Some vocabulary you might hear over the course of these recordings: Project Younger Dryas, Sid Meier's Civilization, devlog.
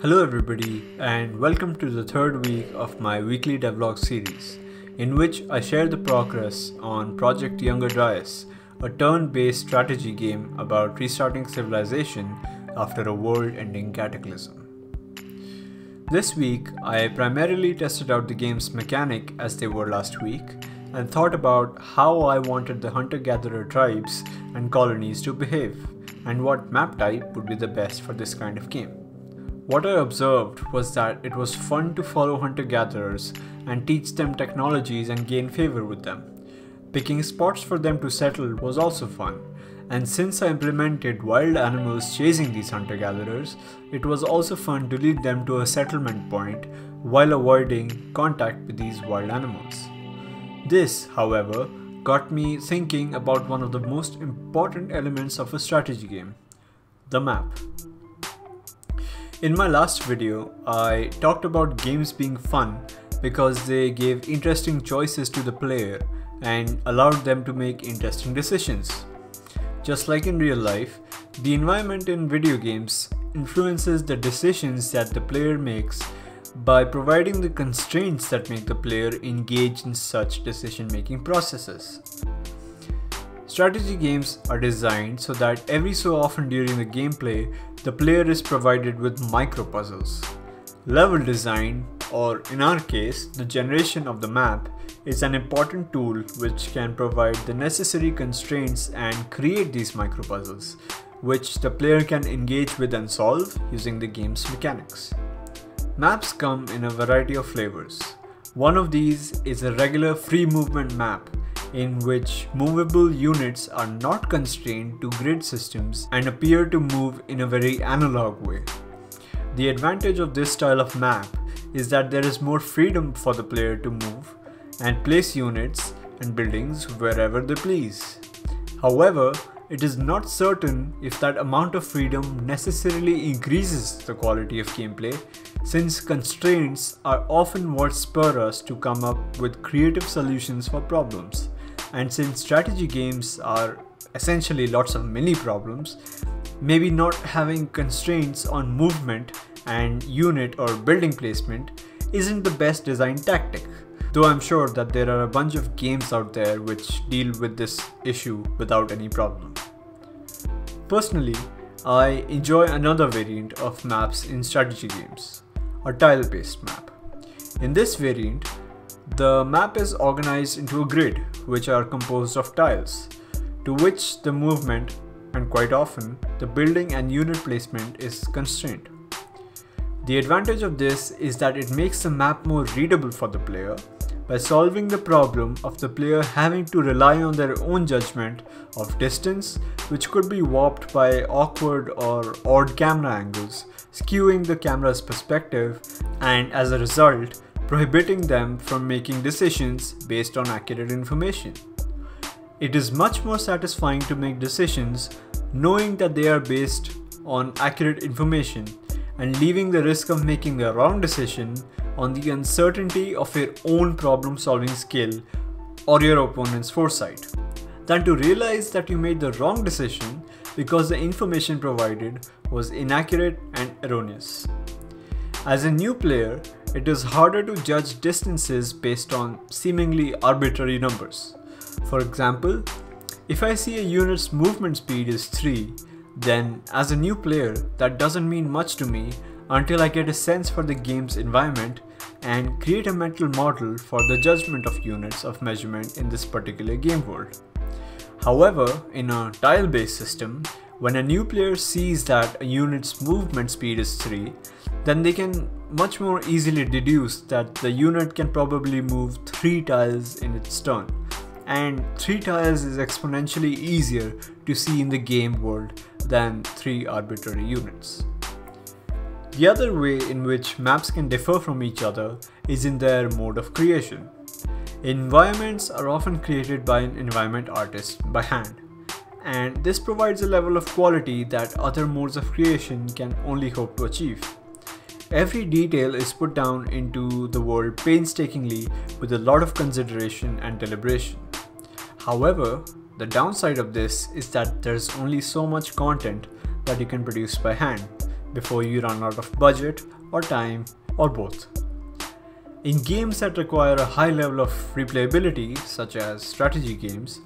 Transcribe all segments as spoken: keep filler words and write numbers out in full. Hello everybody, and welcome to the third week of my weekly devlog series, in which I share the progress on Project Younger Dryas, a turn-based strategy game about restarting civilization after a world-ending cataclysm. This week, I primarily tested out the game's mechanic as they were last week, and thought about how I wanted the hunter-gatherer tribes and colonies to behave, and what map type would be the best for this kind of game. What I observed was that it was fun to follow hunter-gatherers and teach them technologies and gain favor with them. Picking spots for them to settle was also fun, and since I implemented wild animals chasing these hunter-gatherers, it was also fun to lead them to a settlement point while avoiding contact with these wild animals. This, however, got me thinking about one of the most important elements of a strategy game: the map. In my last video, I talked about games being fun because they gave interesting choices to the player and allowed them to make interesting decisions. Just like in real life, the environment in video games influences the decisions that the player makes by providing the constraints that make the player engage in such decision-making processes. Strategy games are designed so that every so often during the gameplay, the player is provided with micro-puzzles. Level design, or in our case, the generation of the map, is an important tool which can provide the necessary constraints and create these micro-puzzles, which the player can engage with and solve using the game's mechanics. Maps come in a variety of flavors. One of these is a regular free movement map in which movable units are not constrained to grid systems and appear to move in a very analog way. The advantage of this style of map is that there is more freedom for the player to move and place units and buildings wherever they please. However, it is not certain if that amount of freedom necessarily increases the quality of gameplay, since constraints are often what spur us to come up with creative solutions for problems. And since strategy games are essentially lots of mini problems, maybe not having constraints on movement and unit or building placement isn't the best design tactic. Though I'm sure that there are a bunch of games out there which deal with this issue without any problem. Personally, I enjoy another variant of maps in strategy games, a tile-based map. In this variant, the map is organized into a grid, which are composed of tiles, to which the movement and quite often the building and unit placement is constrained. The advantage of this is that it makes the map more readable for the player, by solving the problem of the player having to rely on their own judgment of distance, which could be warped by awkward or odd camera angles, skewing the camera's perspective, and as a result, prohibiting them from making decisions based on accurate information. It is much more satisfying to make decisions knowing that they are based on accurate information, and leaving the risk of making the wrong decision on the uncertainty of your own problem-solving skill or your opponent's foresight, than to realize that you made the wrong decision because the information provided was inaccurate and erroneous. As a new player, it is harder to judge distances based on seemingly arbitrary numbers. For example, if I see a unit's movement speed is three, then, as a new player, that doesn't mean much to me until I get a sense for the game's environment and create a mental model for the judgment of units of measurement in this particular game world. However, in a tile-based system, when a new player sees that a unit's movement speed is three, then they can much more easily deduce that the unit can probably move three tiles in its turn, and three tiles is exponentially easier to see in the game world than three arbitrary units. The other way in which maps can differ from each other is in their mode of creation. Environments are often created by an environment artist by hand, and this provides a level of quality that other modes of creation can only hope to achieve. Every detail is put down into the world painstakingly with a lot of consideration and deliberation. However, the downside of this is that there's only so much content that you can produce by hand, before you run out of budget or time or both. In games that require a high level of replayability, such as strategy games,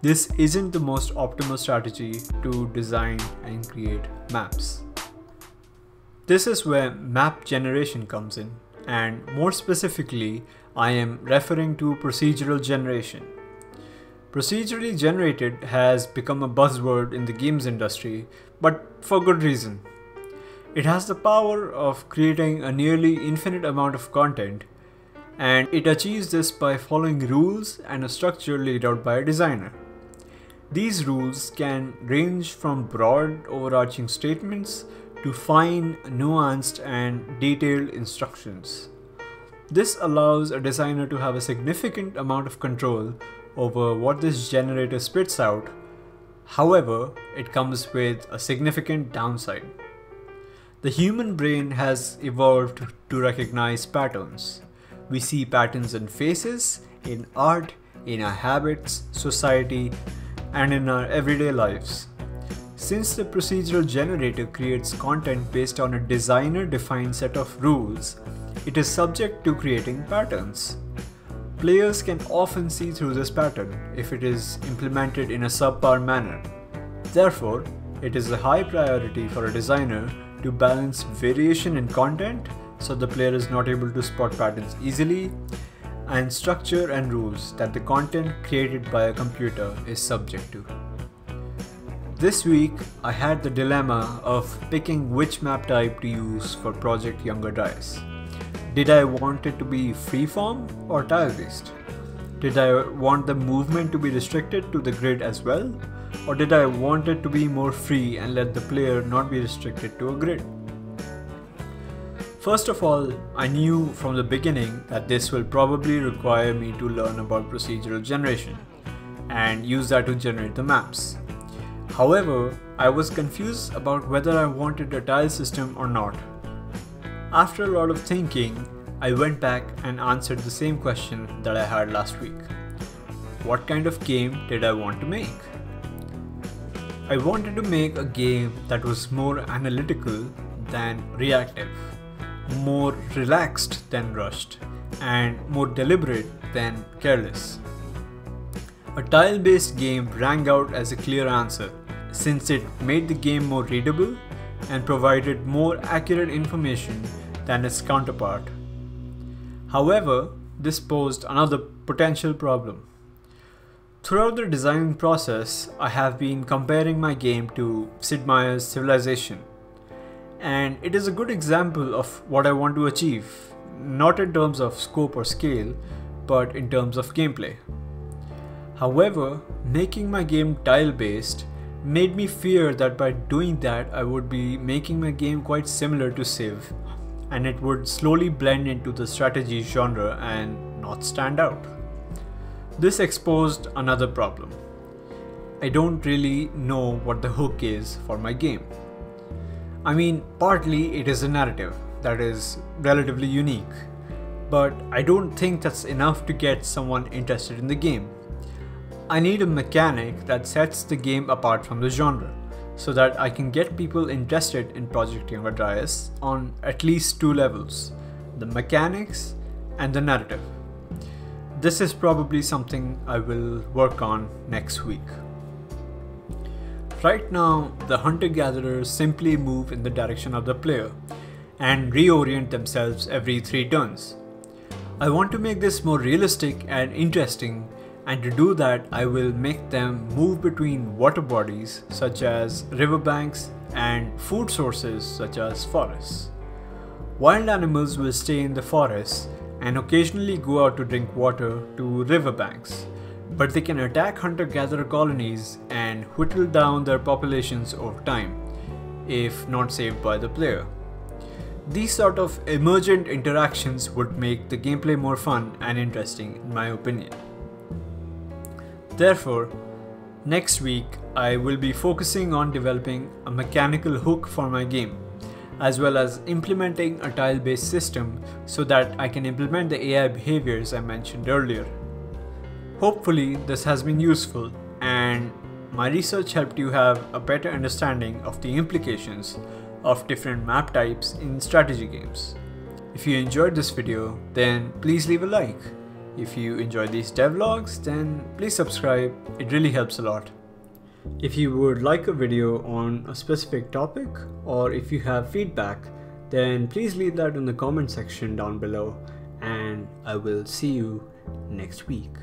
this isn't the most optimal strategy to design and create maps. This is where map generation comes in, and more specifically, I am referring to procedural generation. Procedurally generated has become a buzzword in the games industry, but for good reason. It has the power of creating a nearly infinite amount of content, and it achieves this by following rules and a structure laid out by a designer. These rules can range from broad overarching statements to fine, nuanced and detailed instructions. This allows a designer to have a significant amount of control over what this generator spits out. However, it comes with a significant downside. The human brain has evolved to recognize patterns. We see patterns in faces, in art, in our habits, society, and in our everyday lives. Since the procedural generator creates content based on a designer-defined set of rules, it is subject to creating patterns. Players can often see through this pattern if it is implemented in a subpar manner. Therefore, it is a high priority for a designer to balance variation in content so the player is not able to spot patterns easily, and structure and rules that the content created by a computer is subject to. This week, I had the dilemma of picking which map type to use for Project Younger Dryas. Did I want it to be freeform or tile-based? Did I want the movement to be restricted to the grid as well? Or did I want it to be more free and let the player not be restricted to a grid? First of all, I knew from the beginning that this will probably require me to learn about procedural generation and use that to generate the maps. However, I was confused about whether I wanted a tile system or not. After a lot of thinking, I went back and answered the same question that I had last week. What kind of game did I want to make? I wanted to make a game that was more analytical than reactive, more relaxed than rushed, and more deliberate than careless. A tile-based game rang out as a clear answer, since it made the game more readable and provided more accurate information than its counterpart. However, this posed another potential problem. Throughout the design process, I have been comparing my game to Sid Meier's Civilization. And it is a good example of what I want to achieve, not in terms of scope or scale, but in terms of gameplay. However, making my game tile-based made me fear that by doing that I would be making my game quite similar to Civ, and it would slowly blend into the strategy genre and not stand out. This exposed another problem. I don't really know what the hook is for my game. I mean, partly it is a narrative that is relatively unique, but I don't think that's enough to get someone interested in the game. I need a mechanic that sets the game apart from the genre, so that I can get people interested in Project Younger Dryas on at least two levels, the mechanics and the narrative. This is probably something I will work on next week. Right now, the hunter-gatherers simply move in the direction of the player and reorient themselves every three turns. I want to make this more realistic and interesting, and to do that I will make them move between water bodies such as riverbanks and food sources such as forests. Wild animals will stay in the forests and occasionally go out to drink water to riverbanks, but they can attack hunter-gatherer colonies and whittle down their populations over time, if not saved by the player. These sort of emergent interactions would make the gameplay more fun and interesting in my opinion. Therefore, next week I will be focusing on developing a mechanical hook for my game, as well as implementing a tile-based system so that I can implement the A I behaviors I mentioned earlier. Hopefully this has been useful and my research helped you have a better understanding of the implications of different map types in strategy games. If you enjoyed this video, then please leave a like. If you enjoy these devlogs, then please subscribe, it really helps a lot. If you would like a video on a specific topic, or if you have feedback, then please leave that in the comment section down below, and I will see you next week.